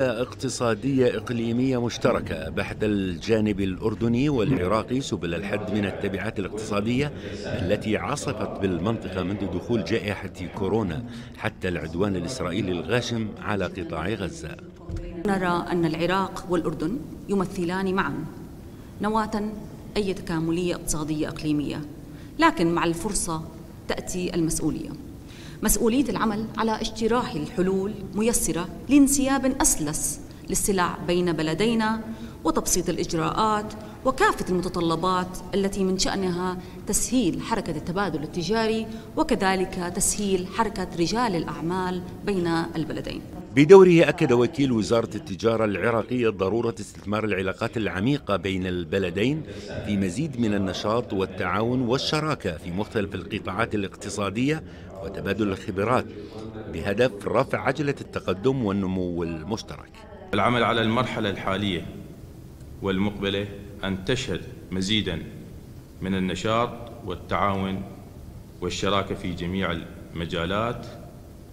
اقتصادية إقليمية مشتركة بحث الجانب الأردني والعراقي سبل الحد من التبعات الاقتصادية التي عصفت بالمنطقة منذ دخول جائحة كورونا حتى العدوان الإسرائيلي الغاشم على قطاع غزة. نرى أن العراق والأردن يمثلان معا نواة أي تكاملية اقتصادية إقليمية، لكن مع الفرصة تأتي المسؤولية. مسؤولية العمل على اجتراح الحلول ميسرة لانسياب أسلس للسلع بين بلدينا وتبسيط الإجراءات وكافة المتطلبات التي من شأنها تسهيل حركة التبادل التجاري وكذلك تسهيل حركة رجال الأعمال بين البلدين. بدوره أكد وكيل وزارة التجارة العراقية ضرورة استثمار العلاقات العميقة بين البلدين في مزيد من النشاط والتعاون والشراكة في مختلف القطاعات الاقتصادية وتبادل الخبرات بهدف رفع عجلة التقدم والنمو المشترك. العمل على المرحلة الحالية والمقبلة أن تشهد مزيدا من النشاط والتعاون والشراكة في جميع المجالات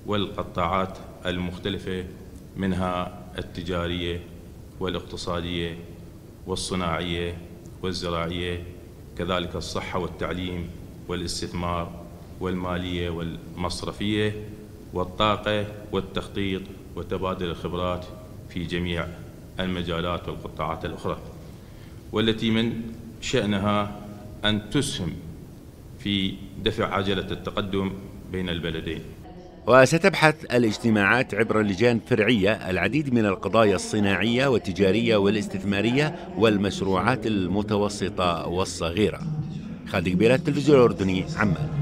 والقطاعات المختلفة منها التجارية والاقتصادية والصناعية والزراعية، كذلك الصحة والتعليم والاستثمار والمالية والمصرفية والطاقة والتخطيط وتبادل الخبرات في جميع المجالات والقطاعات الأخرى، والتي من شأنها أن تسهم في دفع عجلة التقدم بين البلدين. وستبحث الاجتماعات عبر لجان فرعية العديد من القضايا الصناعية والتجارية والاستثمارية والمشروعات المتوسطة والصغيرة. خالد كبيرات، التلفزيون الأردني، عمان.